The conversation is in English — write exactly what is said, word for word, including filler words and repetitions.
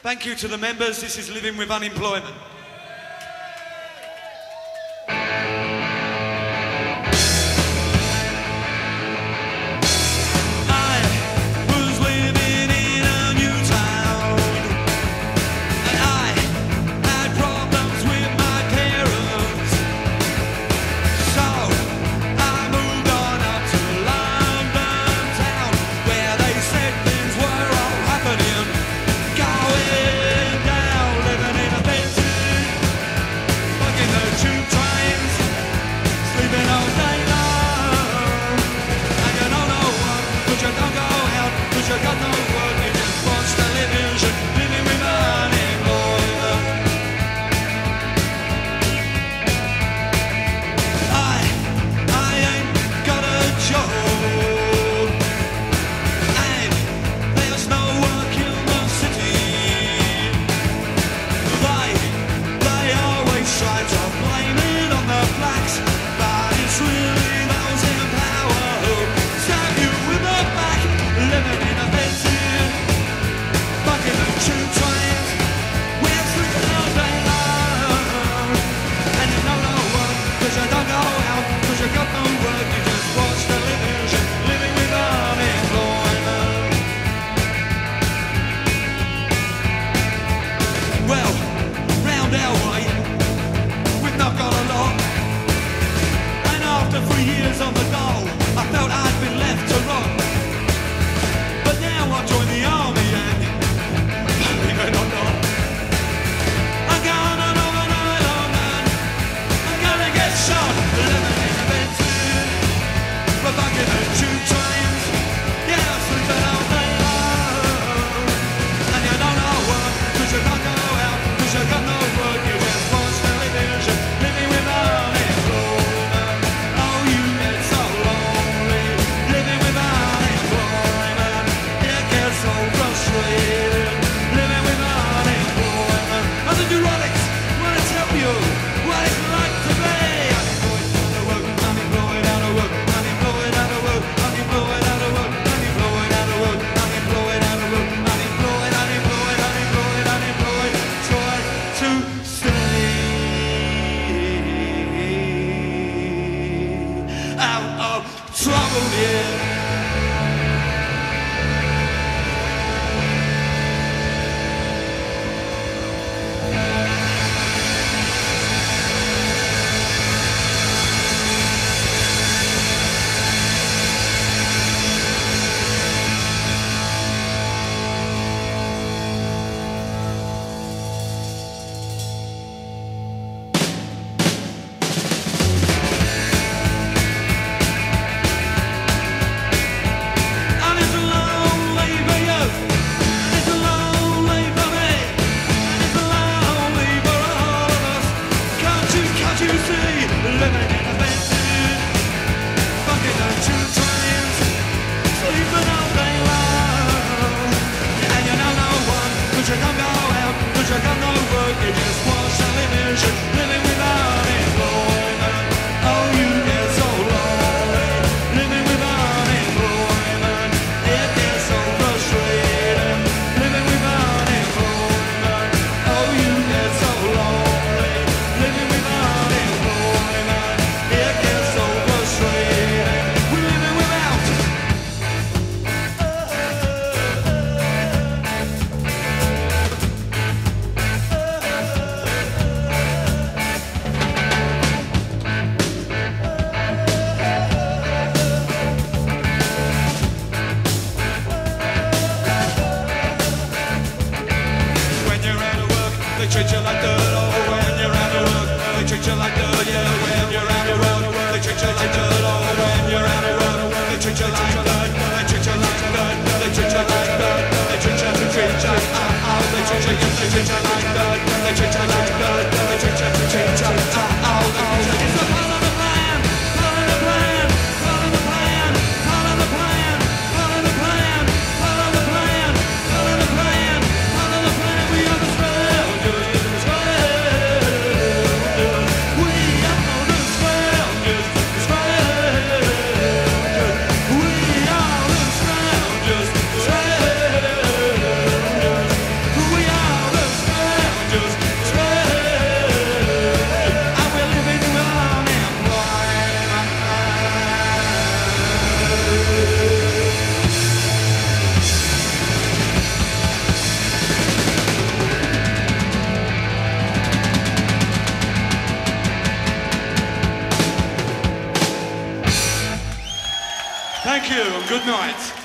Thank you to the members. This is Living with Unemployment. We are Thank you and good night.